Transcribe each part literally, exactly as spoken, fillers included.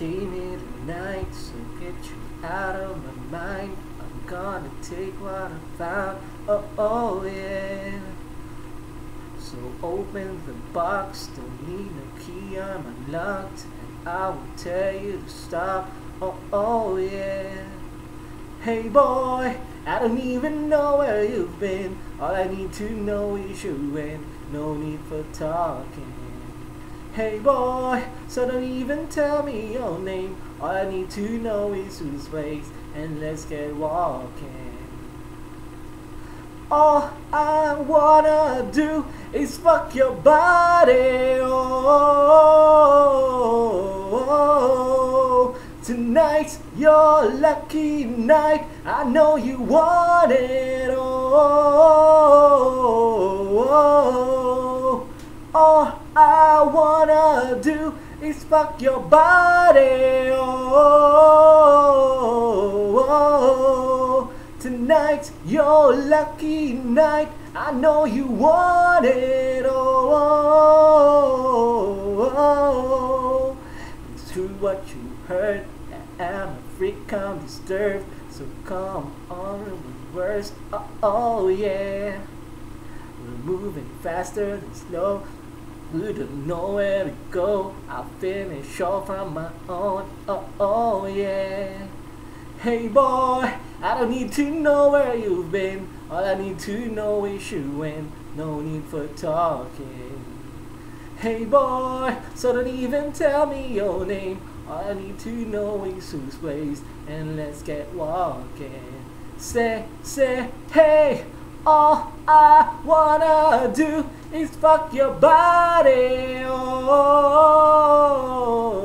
entertain it at night, so get you out of my mind. I'm gonna take what I found, oh, oh yeah. So open the box, don't need no key, I'm unlocked, and I will tell you to stop, oh, oh yeah. Hey boy, I don't even know where you've been, all I need to know is you and no need for talking. Hey boy, so don't even tell me your name, all I need to know is who's face, and let's get walking. All I wanna do is fuck your body, oh, tonight's your lucky night, I know you want it, oh, all I wanna do is fuck your body, oh, tonight's your lucky night, I know you want it, oh, it's true what you heard, I am a freak, I'm disturbed, so come on, reverse, oh, oh yeah, we're moving faster than slow, we don't know where to go, I'll finish off on my own, oh, oh yeah. Hey boy, I don't need to know where you've been, all I need to know is you and no need for talking. Hey boy, so don't even tell me your name, all I need to know is who's place, and let's get walking. Say, say, hey, all I wanna do is fuck your body, oh,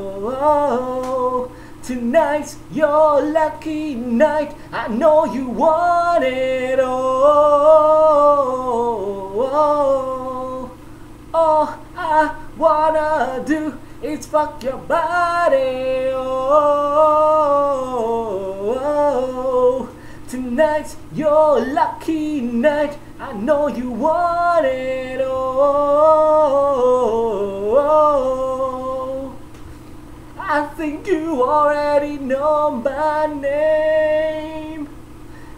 oh, oh. Tonight's your lucky night, I know you want it, oh, oh, oh. All I wanna do is fuck your body, oh, oh, oh. Tonight's your lucky night, I know you want it, oh, oh, oh, oh. I think you already know my name,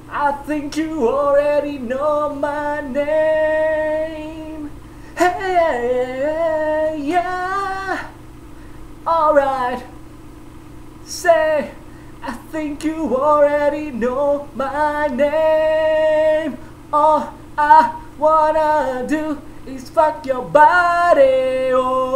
I think you already know my name, hey, yeah, alright, say, I think you already know my name. All I wanna do is fuck your body, oh, oh,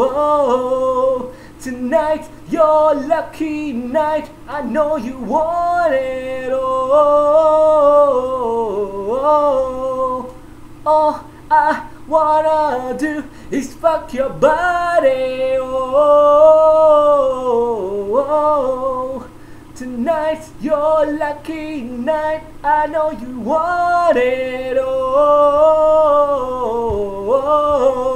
oh, oh. Tonight's your lucky night, I know you want it, oh, oh, oh, oh. All I wanna do is fuck your body, oh, oh, oh. Tonight's your lucky night, I know you want it, oh, oh, oh.